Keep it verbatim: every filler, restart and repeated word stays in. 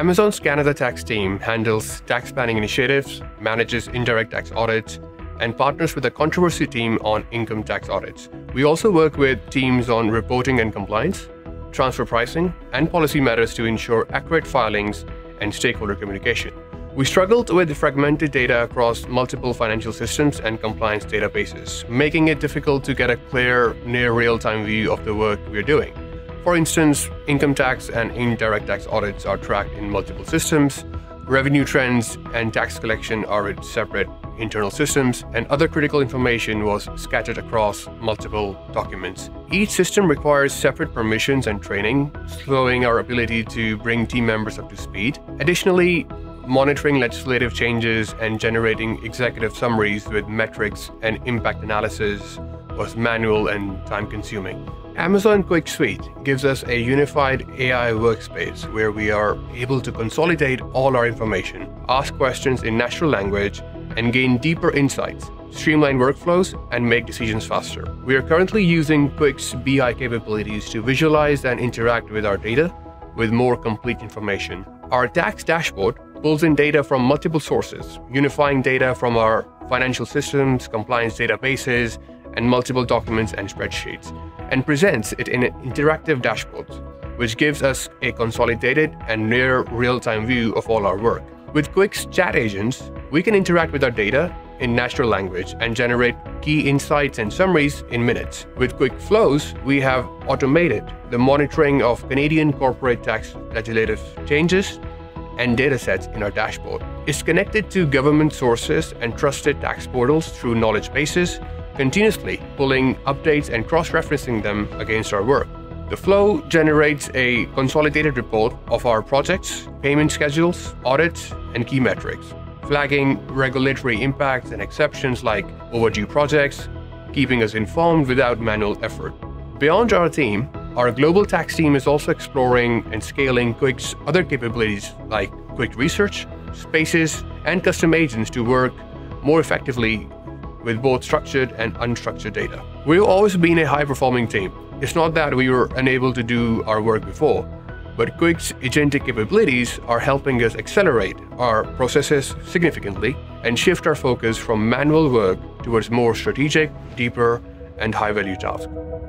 Amazon's Canada tax team handles tax planning initiatives, manages indirect tax audits, and partners with the controversy team on income tax audits. We also work with teams on reporting and compliance, transfer pricing, and policy matters to ensure accurate filings and stakeholder communication. We struggled with fragmented data across multiple financial systems and compliance databases, making it difficult to get a clear, near real-time view of the work we're doing. For instance, income tax and indirect tax audits are tracked in multiple systems, revenue trends and tax collection are in separate internal systems, and other critical information was scattered across multiple documents. Each system requires separate permissions and training, slowing our ability to bring team members up to speed. Additionally, monitoring legislative changes and generating executive summaries with metrics and impact analysis was manual and time-consuming. Amazon Quick Suite gives us a unified A I workspace where we are able to consolidate all our information, ask questions in natural language, and gain deeper insights, streamline workflows, and make decisions faster. We are currently using Quick's B I capabilities to visualize and interact with our data with more complete information. Our tax dashboard pulls in data from multiple sources, unifying data from our financial systems, compliance databases, and multiple documents and spreadsheets, and presents it in interactive dashboards, which gives us a consolidated and near real-time view of all our work. With Quick's chat agents, we can interact with our data in natural language and generate key insights and summaries in minutes. With Quick Flows, we have automated the monitoring of Canadian corporate tax legislative changes and datasets in our dashboard. It's connected to government sources and trusted tax portals through knowledge bases, continuously pulling updates and cross-referencing them against our work. The flow generates a consolidated report of our projects, payment schedules, audits, and key metrics, flagging regulatory impacts and exceptions like overdue projects, keeping us informed without manual effort. Beyond our team, our global tax team is also exploring and scaling Quick's other capabilities like Quick Research, Spaces, and custom agents to work more effectively with both structured and unstructured data. We've always been a high-performing team. It's not that we were unable to do our work before, but Quick's agentic capabilities are helping us accelerate our processes significantly and shift our focus from manual work towards more strategic, deeper, and high-value tasks.